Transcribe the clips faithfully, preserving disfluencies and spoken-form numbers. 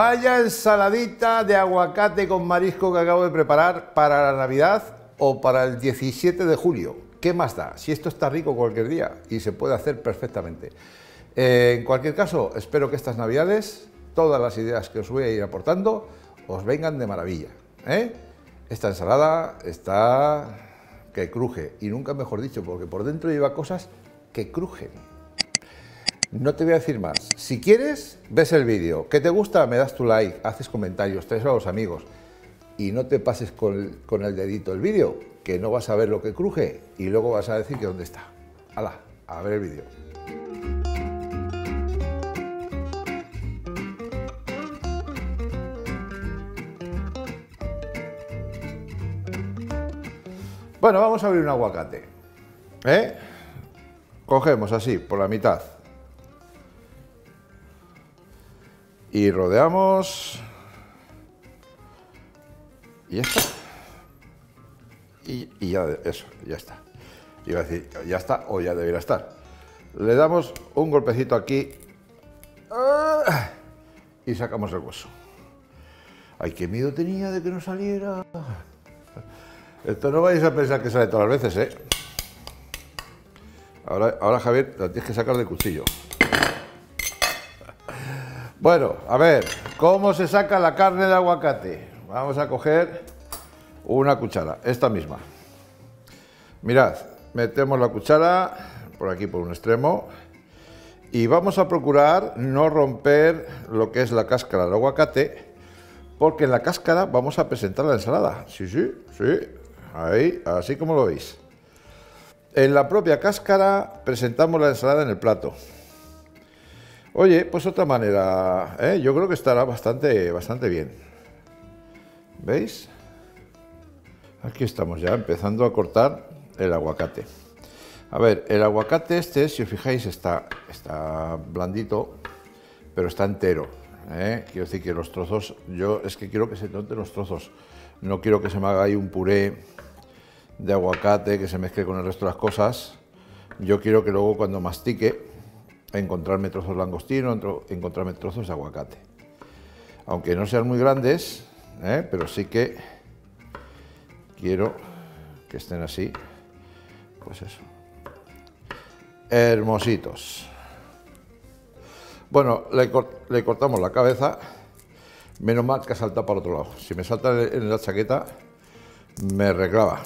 Vaya ensaladita de aguacate con marisco que acabo de preparar para la Navidad o para el diecisiete de julio. ¿Qué más da? Si esto está rico cualquier día y se puede hacer perfectamente. Eh, en cualquier caso, espero que estas Navidades, todas las ideas que os voy a ir aportando, os vengan de maravilla, ¿eh? Esta ensalada está que cruje, y nunca mejor dicho, porque por dentro lleva cosas que crujen. No te voy a decir más. Si quieres, ves el vídeo. ¿Qué te gusta? Me das tu like, haces comentarios, traes a los amigos. Y no te pases con, con el dedito el vídeo, que no vas a ver lo que cruje y luego vas a decir que dónde está. ¡Hala! A ver el vídeo. Bueno, vamos a abrir un aguacate. ¿Eh? Cogemos así, por la mitad. Y rodeamos. Y ya está. Y, y ya, eso, ya está. Iba a decir, ya está o ya debería estar. Le damos un golpecito aquí. Y sacamos el hueso. ¡Ay, qué miedo tenía de que no saliera! Esto no vais a pensar que sale todas las veces, ¿eh? Ahora, ahora Javier, lo tienes que sacar del cuchillo. Bueno, a ver, ¿cómo se saca la carne de aguacate? Vamos a coger una cuchara, esta misma. Mirad, metemos la cuchara por aquí, por un extremo, y vamos a procurar no romper lo que es la cáscara del aguacate, porque en la cáscara vamos a presentar la ensalada. Sí, sí, sí, ahí, así como lo veis. En la propia cáscara presentamos la ensalada en el plato. Oye, pues otra manera, ¿eh? Yo creo que estará bastante, bastante bien. ¿Veis? Aquí estamos ya, empezando a cortar el aguacate. A ver, el aguacate este, si os fijáis, está, está blandito, pero está entero, ¿eh? Quiero decir que los trozos, yo es que quiero que se noten los trozos. No quiero que se me haga ahí un puré de aguacate que se mezcle con el resto de las cosas. Yo quiero que luego cuando mastique, encontrarme trozos langostino, encontrarme trozos de aguacate. Aunque no sean muy grandes, ¿eh? Pero sí que quiero que estén así, pues eso, hermositos. Bueno, le, cort le cortamos la cabeza, menos mal que salta para otro lado. Si me salta en la chaqueta, me reclava.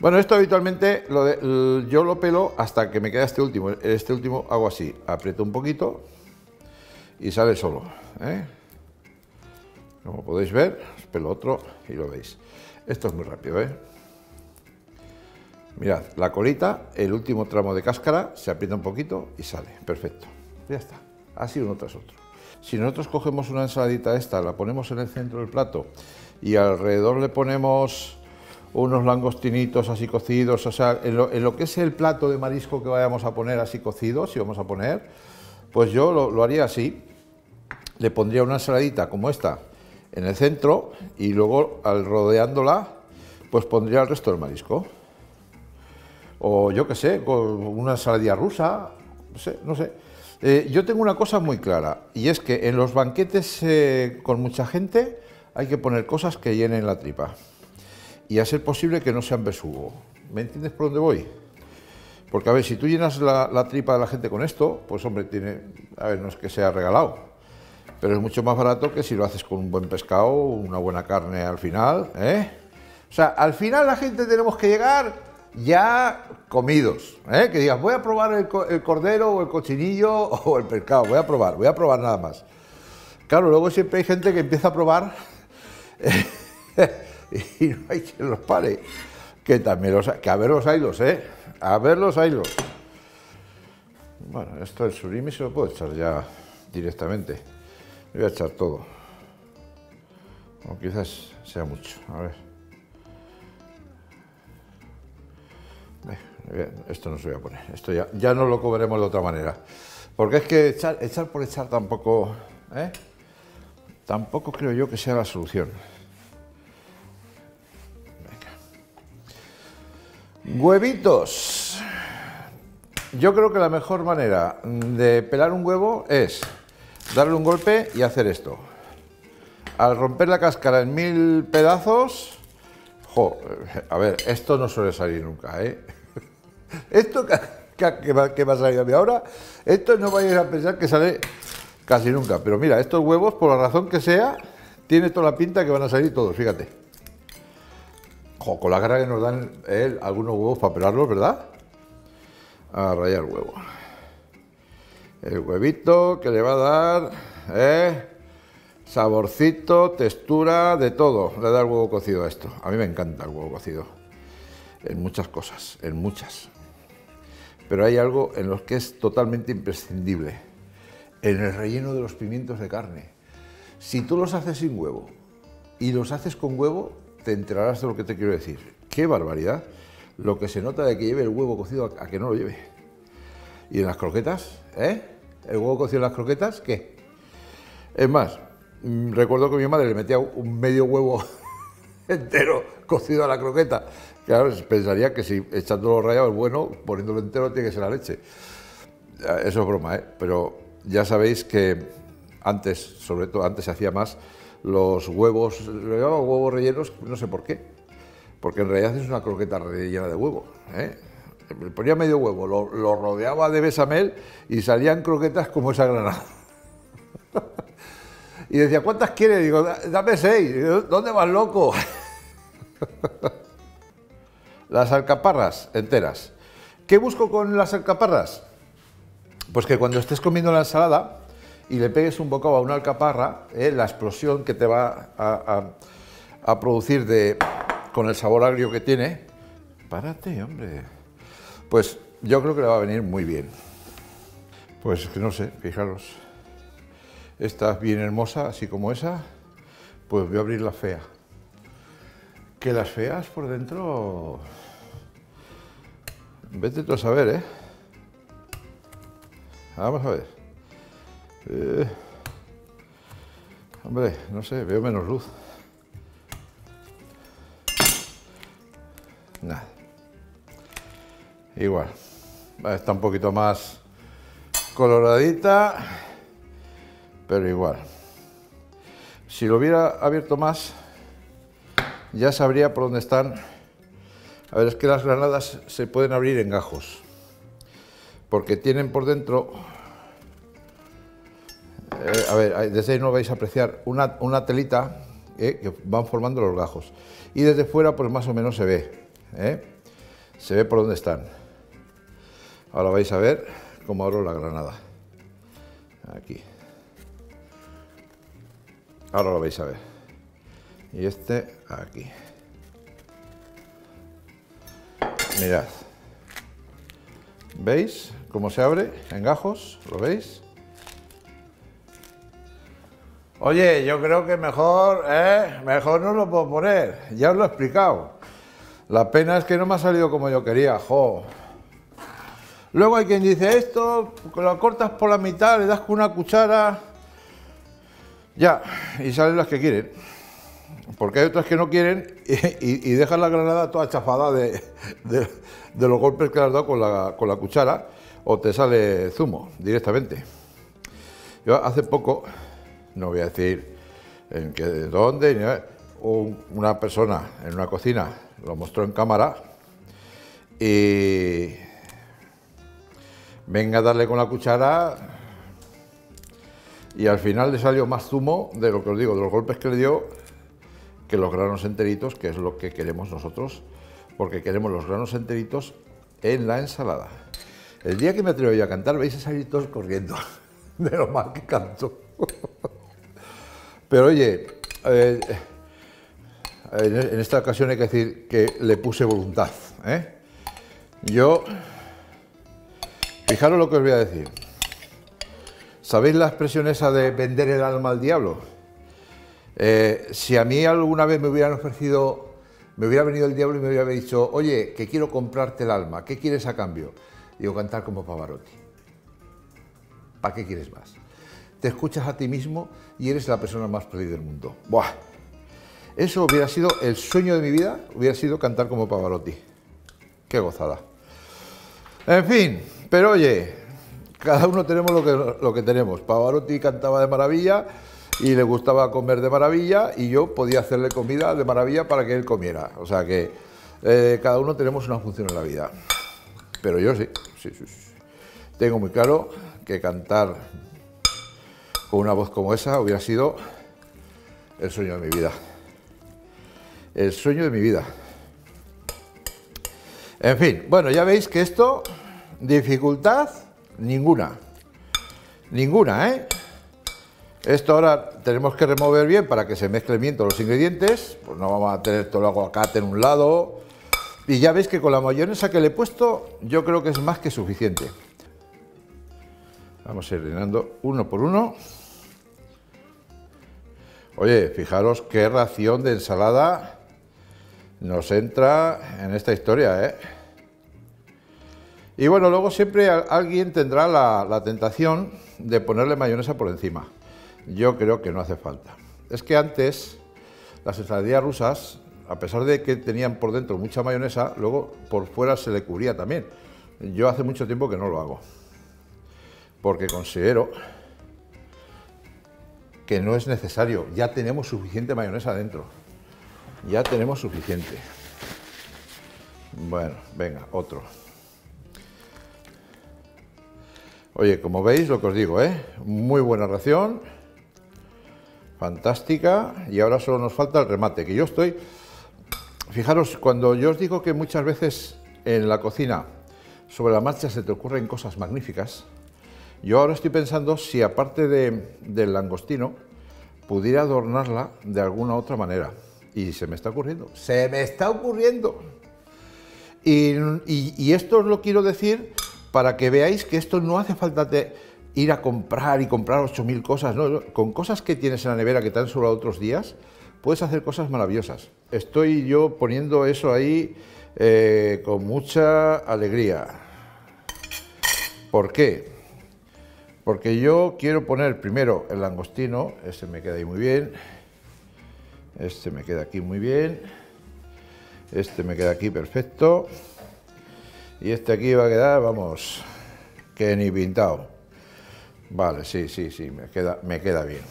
Bueno, esto habitualmente lo de, yo lo pelo hasta que me queda este último. Este último hago así, aprieto un poquito y sale solo, ¿eh? Como podéis ver, os pelo otro y lo veis. Esto es muy rápido, ¿eh? Mirad, la colita, el último tramo de cáscara, se aprieta un poquito y sale. Perfecto, ya está, así uno tras otro. Si nosotros cogemos una ensaladita esta, la ponemos en el centro del plato y alrededor le ponemos unos langostinitos así cocidos, o sea, en lo, en lo que es el plato de marisco que vayamos a poner así cocidos, si vamos a poner, pues yo lo, lo haría así, le pondría una ensaladita como esta en el centro y luego al rodeándola, pues pondría el resto del marisco. O yo qué sé, con una ensaladilla rusa, no sé, no sé. Eh, yo tengo una cosa muy clara, y es que en los banquetes eh, con mucha gente hay que poner cosas que llenen la tripa. Y a ser posible que no sean besugo. ¿Me entiendes por dónde voy? Porque, a ver, si tú llenas la, la tripa de la gente con esto, pues, hombre, tiene, a ver, no es que sea regalado, pero es mucho más barato que si lo haces con un buen pescado, una buena carne al final, ¿eh? O sea, al final la gente tenemos que llegar ya comidos, ¿eh? Que digas, voy a probar el, co el cordero o el cochinillo o el pescado, voy a probar, voy a probar nada más. Claro, luego siempre hay gente que empieza a probar y no hay quien los pare, que también los, que a ver los haylos, ¿eh? A ver los haylos. Bueno, esto del surimi se lo puedo echar ya directamente. Le voy a echar todo, o quizás sea mucho, a ver. Esto no se lo voy a poner, esto ya, ya no lo comeremos de otra manera, porque es que echar, echar por echar tampoco, ¿eh? Tampoco creo yo que sea la solución. Huevitos. Yo creo que la mejor manera de pelar un huevo es darle un golpe y hacer esto. al romper la cáscara en mil pedazos, jo, a ver, esto no suele salir nunca, ¿eh? Esto que, que, que me ha salido a mí ahora, esto no vais a pensar que sale casi nunca, pero mira, estos huevos, por la razón que sea, tiene toda la pinta que van a salir todos, fíjate. Jo, con la cara que nos dan eh, algunos huevos para pelarlos, ¿verdad? A rayar huevo. El huevito que le va a dar eh, saborcito, textura, de todo. Le da el huevo cocido a esto. A mí me encanta el huevo cocido. En muchas cosas, en muchas. Pero hay algo en lo que es totalmente imprescindible. En el relleno de los pimientos de carne. Si tú los haces sin huevo y los haces con huevo, te enterarás de lo que te quiero decir. ¡Qué barbaridad! Lo que se nota de que lleve el huevo cocido a que no lo lleve. Y en las croquetas, ¿eh? El huevo cocido en las croquetas, ¿qué? Es más, recuerdo que mi madre le metía un medio huevo entero cocido a la croqueta. Claro, pensaría que si echándolo rallado es bueno, poniéndolo entero tiene que ser la leche. Eso es broma, ¿eh? Pero ya sabéis que antes, sobre todo antes se hacía más, los huevos, lo llamaban huevos rellenos, no sé por qué, porque en realidad es una croqueta rellena de huevo, ¿eh? Ponía medio huevo, lo, lo rodeaba de bechamel y salían croquetas como esa granada. Y decía, ¿cuántas quieres? Digo, dame seis. Digo, ¿dónde vas, loco? Las alcaparras enteras. ¿Qué busco con las alcaparras? Pues que cuando estés comiendo la ensalada y le pegues un bocado a una alcaparra, ¿eh? La explosión que te va a, a, a producir de, con el sabor agrio que tiene. Párate, hombre. Pues yo creo que le va a venir muy bien. Pues que no sé, fijaros. Esta es bien hermosa, así como esa. Pues voy a abrir la fea. Que las feas por dentro... Vete tú a saber, ¿eh? Vamos a ver. Eh, hombre, no sé, veo menos luz. Nada. Igual. Está un poquito más coloradita, pero igual. Si lo hubiera abierto más, ya sabría por dónde están. A ver, es que las granadas se pueden abrir en gajos, porque tienen por dentro... Eh, a ver, desde ahí no vais a apreciar una, una telita eh, que van formando los gajos. Y desde fuera pues más o menos se ve, eh, se ve por dónde están. Ahora vais a ver cómo abro la granada. Aquí. Ahora lo vais a ver. Y este aquí. Mirad. ¿Veis cómo se abre en gajos? ¿Lo veis? Oye, yo creo que mejor, ¿eh? Mejor no lo puedo poner, ya os lo he explicado. La pena es que no me ha salido como yo quería, jo. Luego hay quien dice esto, lo cortas por la mitad, le das con una cuchara... Ya, y salen las que quieren. Porque hay otras que no quieren y, y, y dejan la granada toda chafada de, de, de los golpes que le has dado con la, con la cuchara, o te sale zumo directamente. Yo hace poco... No voy a decir en qué, dónde, una persona en una cocina lo mostró en cámara y venga a darle con la cuchara y al final le salió más zumo de lo que os digo, de los golpes que le dio, que los granos enteritos, que es lo que queremos nosotros, porque queremos los granos enteritos en la ensalada. El día que me atrevo yo a cantar vais a salir todos corriendo de lo mal que canto. Pero oye, eh, en esta ocasión hay que decir que le puse voluntad, ¿eh? Yo, fijaros lo que os voy a decir. ¿Sabéis la expresión esa de vender el alma al diablo? Eh, si a mí alguna vez me hubieran ofrncido, me hubiera venido el diablo y me hubiera dicho, oye, que quiero comprarte el alma, ¿qué quieres a cambio? Digo, cantar como Pavarotti. ¿Para qué quieres más? Te escuchas a ti mismo y eres la persona más feliz del mundo. ¡Buah! Eso hubiera sido el sueño de mi vida, hubiera sido cantar como Pavarotti. ¡Qué gozada! En fin, pero oye, cada uno tenemos lo que, lo que tenemos. Pavarotti cantaba de maravilla, y le gustaba comer de maravilla y yo podía hacerle comida de maravilla para que él comiera. O sea que eh, cada uno tenemos una función en la vida. Pero yo sí, sí, sí, sí. Tengo muy claro que cantar con una voz como esa hubiera sido el sueño de mi vida. El sueño de mi vida. En fin, bueno, ya veis que esto, dificultad ninguna. Ninguna, ¿eh? Esto ahora tenemos que remover bien para que se mezclen bien todos los ingredientes. Pues no vamos a tener todo el aguacate en un lado. Y ya veis que con la mayonesa que le he puesto, yo creo que es más que suficiente. Vamos a ir llenando uno por uno. Oye, fijaros qué ración de ensalada nos entra en esta historia, ¿eh? Y bueno, luego siempre alguien tendrá la, la tentación de ponerle mayonesa por encima. Yo creo que no hace falta. Es que antes las ensaladillas rusas, a pesar de que tenían por dentro mucha mayonesa, luego por fuera se le cubría también. Yo hace mucho tiempo que no lo hago, porque considero que no es necesario. Ya tenemos suficiente mayonesa dentro. Ya tenemos suficiente. Bueno, venga, otro. Oye, como veis, lo que os digo, ¿eh? Muy buena ración, fantástica, y ahora solo nos falta el remate, que yo estoy... Fijaros, cuando yo os digo que muchas veces en la cocina, sobre la marcha, se te ocurren cosas magníficas, yo ahora estoy pensando si, aparte de, del langostino, pudiera adornarla de alguna otra manera. Y se me está ocurriendo, ¡se me está ocurriendo! Y, y, y esto os lo quiero decir... para que veáis que esto no hace falta de ir a comprar y comprar ocho mil cosas, ¿no? Con cosas que tienes en la nevera que te han sobrado otros días, puedes hacer cosas maravillosas. Estoy yo poniendo eso ahí eh, con mucha alegría. ¿Por qué? Porque yo quiero poner primero el langostino, este me queda ahí muy bien, este me queda aquí muy bien, este me queda aquí perfecto. Y este aquí va a quedar, vamos, que ni pintado. Vale, sí, sí, sí, me queda, me queda bien.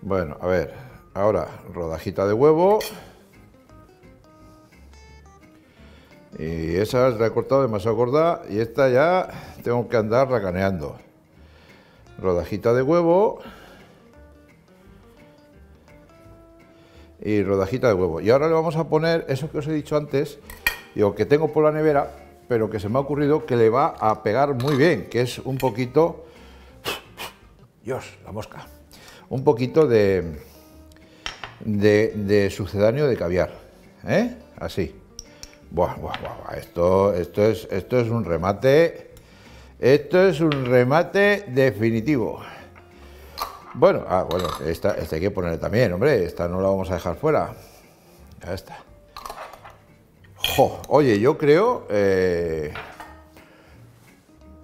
Bueno, a ver, ahora rodajita de huevo. Y esa la he cortado demasiado gorda y esta ya tengo que andar racaneando. Rodajita de huevo. Y rodajita de huevo. Y ahora le vamos a poner eso que os he dicho antes, digo, que tengo por la nevera, pero que se me ha ocurrido que le va a pegar muy bien, que es un poquito... Dios, la mosca. Un poquito de, de, de sucedáneo de caviar, ¿eh? Así. Buah, buah, buah, esto, esto, es, esto es un remate... Esto es un remate definitivo. Bueno, ah, bueno, esta, esta hay que ponerle también, hombre, esta no la vamos a dejar fuera. Ya está. Jo, oye, yo creo eh,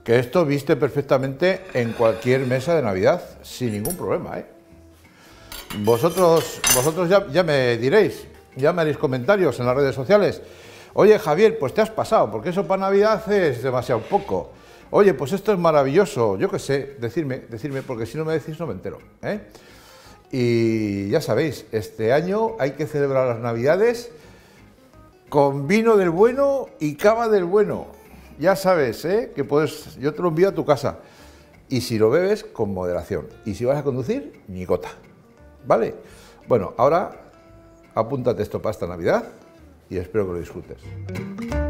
que esto viste perfectamente en cualquier mesa de Navidad, sin ningún problema, ¿eh? Vosotros, vosotros ya, ya me diréis, ya me haréis comentarios en las redes sociales. Oye, Javier, pues te has pasado, porque eso para Navidad es demasiado poco. Oye, pues esto es maravilloso, yo qué sé, decirme, decirme, porque si no me decís no me entero, ¿eh? Y ya sabéis, este año hay que celebrar las Navidades con vino del bueno y cava del bueno. Ya sabes, ¿eh? Que puedes, yo te lo envío a tu casa. Y si lo bebes, con moderación. Y si vas a conducir, ni gota. ¿Vale? Bueno, ahora apúntate esto para esta Navidad y espero que lo disfrutes.